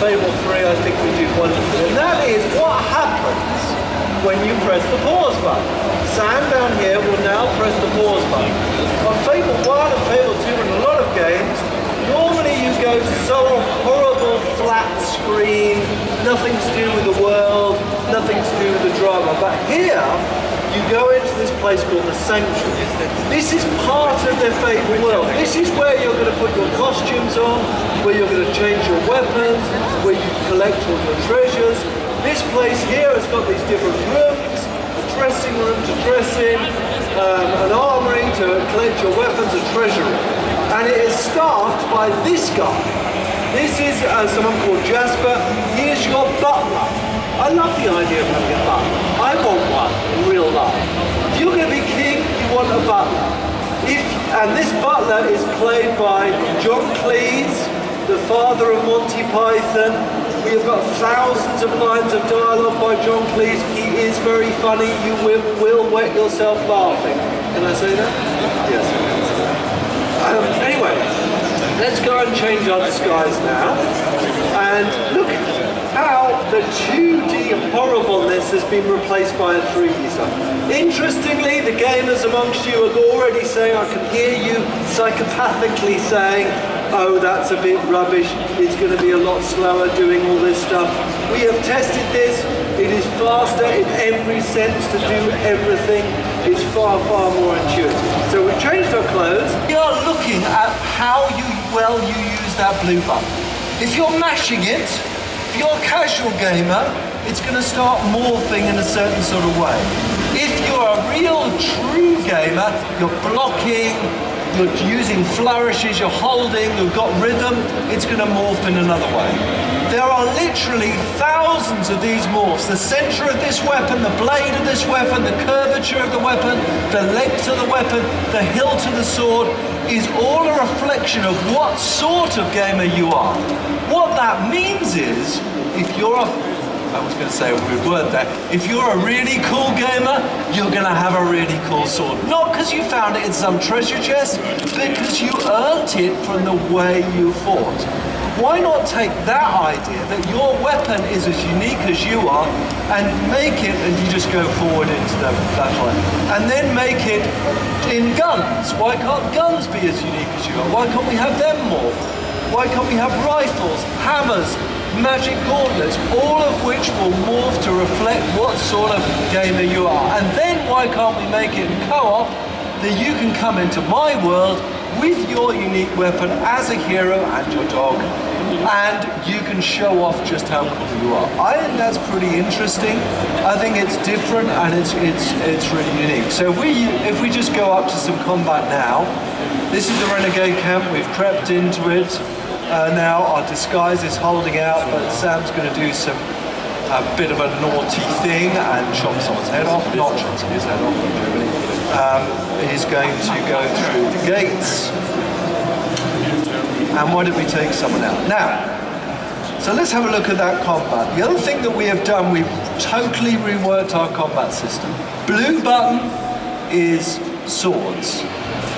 Fable III, I think we did wonderfully. And that is what happens when you press the pause button. Sam down here will now press the pause button. On Fable 1 and Fable 2 and a lot of games, normally you go to some horrible flat screen, nothing to do with the world, nothing to do with the drama. But here, you go into this place called the Sanctuary. This is part of their Fable world. This is where you're going to put your costumes on, where you're going to change your weapons, where you collect all your treasures. This place here has got these different rooms, a dressing room to dress in, an armory to collect your weapons, a treasury. And it is staffed by this guy. This is someone called Jasper. He is your butler. I love the idea of having a butler. I want one in real life. If you're going to be king, you want a butler. And this butler is played by John Cleese, the father of Monty Python. We have got thousands of lines of dialogue by John Cleese. He is very funny. You will wet yourself laughing. Can I say that? Yes. Anyway, let's go and change our disguise now. And look. The 2D horribleness has been replaced by a 3D stuff. Interestingly, the gamers amongst you are already saying, I can hear you psychopathically saying, oh, that's a bit rubbish, it's going to be a lot slower doing all this stuff. We have tested this, it is faster in every sense to do everything. It's far, far more intuitive. So we've changed our clothes. We are looking at how well you use that blue button. If you're mashing it, if you're a casual gamer, it's going to start morphing in a certain sort of way. If you're a real, true gamer, you're blocking, you're using flourishes, you're holding, you've got rhythm, it's going to morph in another way. There are literally thousands of these morphs. The center of this weapon, the blade of this weapon, the curvature of the weapon, the length of the weapon, the hilt of the sword, is all a reflection of what sort of gamer you are. What that means is, if you're I was going to say a weird word there, if you're a really cool gamer, you're going to have a really cool sword. Not because you found it in some treasure chest, because you earned it from the way you fought. Why not take that idea that your weapon is as unique as you are and make it, and you just go forward into the battle, and then make it in guns. Why can't guns be as unique as you are? Why can't we have them more? Why can't we have rifles, hammers, magic gauntlets, all of which will morph to reflect what sort of gamer you are? And then why can't we make it in co-op that you can come into my world with your unique weapon as a hero and your dog, and you can show off just how cool you are? I think that's pretty interesting. I think it's different and it's really unique. So if we just go up to some combat now, this is the Renegade camp, we've crept into it. Now our disguise is holding out, but Sam's going to do a bit of a naughty thing and chop someone's head off, not chopping his head off, really. He's going to go through the gates. And why don't we take someone out? Now, so let's have a look at that combat. The other thing that we have done, we've totally reworked our combat system. Blue button is swords.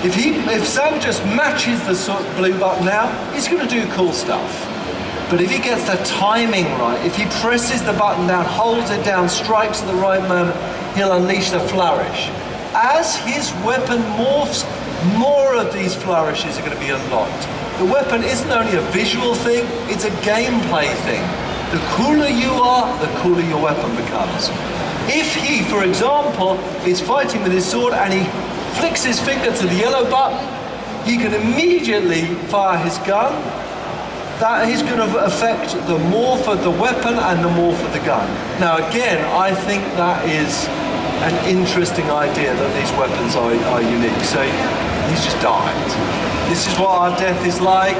If Sam just matches the sword, blue button now, he's going to do cool stuff. But if he gets the timing right, if he presses the button down, holds it down, strikes at the right moment, he'll unleash the flourish. As his weapon morphs, more of these flourishes are going to be unlocked. The weapon isn't only a visual thing, it's a gameplay thing. The cooler you are, the cooler your weapon becomes. If he, for example, is fighting with his sword and he flicks his finger to the yellow button, he can immediately fire his gun. That is going to affect the morph of the weapon and the morph of the gun. Now again, I think that is an interesting idea that these weapons are unique. So he's just died. This is what our death is like.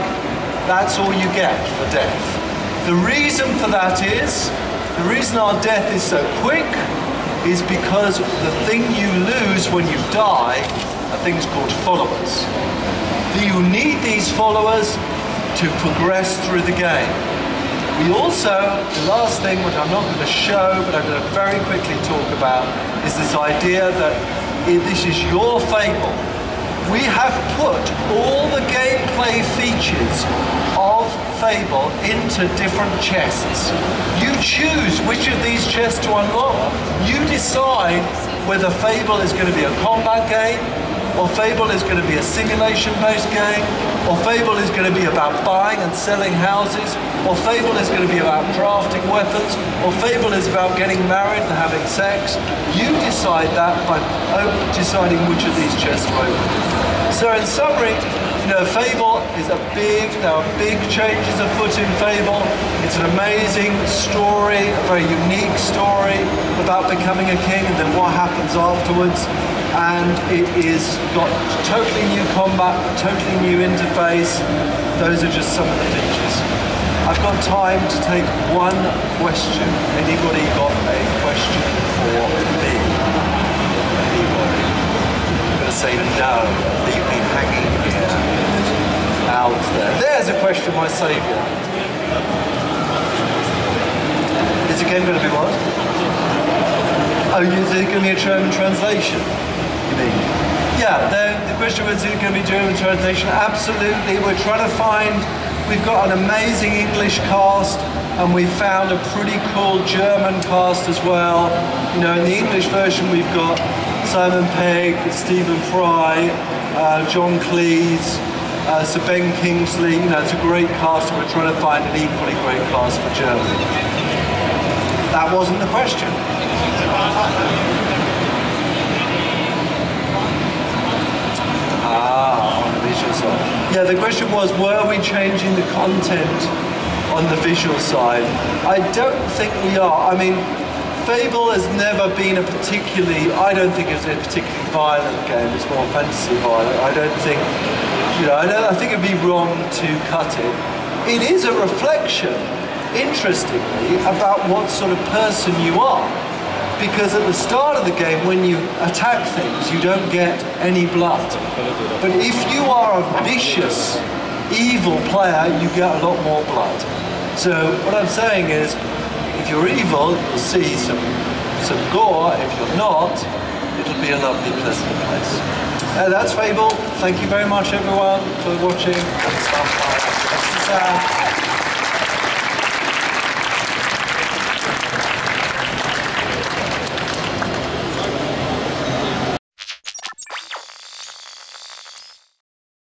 That's all you get for death. The reason for that is, the reason our death is so quick is because the thing you lose when you die are things called followers. You need these followers to progress through the game. We also, the last thing, which I'm not going to show, but I'm going to very quickly talk about, is this idea that this is your Fable. We have put all the gameplay features of fable into different chests. You choose which of these chests to unlock. You decide whether Fable is going to be a combat game, or Fable is going to be a simulation-based game, or Fable is going to be about buying and selling houses, or Fable is going to be about crafting weapons, or Fable is about getting married and having sex. You decide that by deciding which of these chests to open. So in summary, you know, Fable is a big, there are big changes afoot in Fable. It's an amazing story, a very unique story about becoming a king and then what happens afterwards. And it is got totally new combat, totally new interface. Those are just some of the features. I've got time to take one question. Anybody got a question for me? Anybody? I'm gonna say no, leave me hanging here. Out there. There's a question, my saviour. Is the game going to be what? Oh, is it going to be a German translation? You mean? Yeah, the question was, is it going to be German translation? Absolutely. We're trying to find, we've got an amazing English cast, and we found a pretty cool German cast as well. You know, in the English version, we've got Simon Pegg, Stephen Fry, John Cleese, Sir Ben Kingsley. You know, it's a great cast, and we're trying to find an equally great cast for Germany. That wasn't the question. Ah, on the visual side. Yeah, the question was, were we changing the content on the visual side? I don't think we are. I mean, Fable has never been a particularly, I don't think it's a particularly violent game. It's more fantasy violent. I don't think, you know, I think it'd be wrong to cut it. It is a reflection, interestingly, about what sort of person you are. Because at the start of the game, when you attack things, you don't get any blood. But if you are a vicious, evil player, you get a lot more blood. So what I'm saying is, if you're evil, you'll see some gore. If you're not, it'll be a lovely, pleasant place. That's Fable. Thank you very much, everyone, for watching.